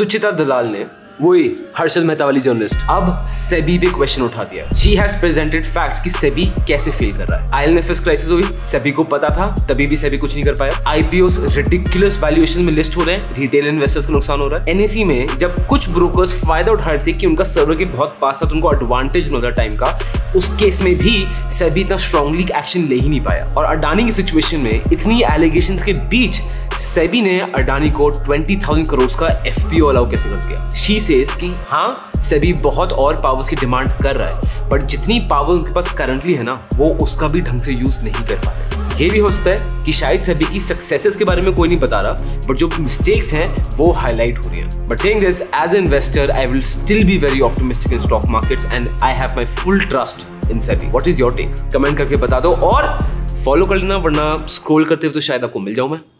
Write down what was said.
सुचिता दलाल ने, वही हर्षद मेहता वाली जर्नलिस्ट, अब सेबी पे क्वेश्चन उठा दिया। She has presented facts कि सेबी कैसे फील कर रहा है। आयल नेफिस क्राइसिस हुई, सेबी को पता था, तभी भी सेबी कुछ नहीं कर पाया। IPOs ridiculous valuation में लिस्ट हो रहे हैं, रिटेल इन्वेस्टर्स को नुकसान हो रहा है। NSE में जब कुछ ब्रोकर्स फायदा उठा रहे थे कि उनका सर्वर के बहुत पास था तो उनको एडवांटेज मिल रहा टाइम का, उस केस में भी सेबी इतना स्ट्रांगली एक्शन ले ही नहीं पाया। और अडानी की सिचुएशन में इतनी एलिगेशंस के बीच सेबी ने अडानी को 20,000 करोड़ का FPO अलाउ कैसे कर दिया? शी सेज कि हाँ, सेबी बहुत और पावर्स की डिमांड कर रहा है, बट जितनी पावर उनके पास करंटली है ना, वो उसका भी ढंग से यूज नहीं कर पा रहे। ये भी हो सकता है कि शायद सेबी की सक्सेसेस के बारे में कोई नहीं बता रहा, बट जो मिस्टेक्स हैं वो हाईलाइट हो रही हैं। But saying this, as an investor I will still be very optimistic in stock markets and I have my full trust in SEBI. What is your take? Comment करके बता दो और फॉलो कर लेना, वरना स्क्रॉल करते हुए तो शायद आपको मिल जाऊं मैं।